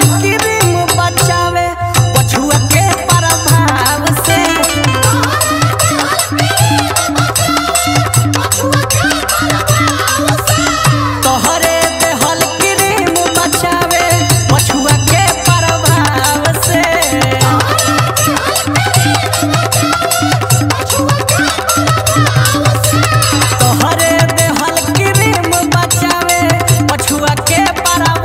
तहरे देहल क्रीम बचावे पछुआ के परवा।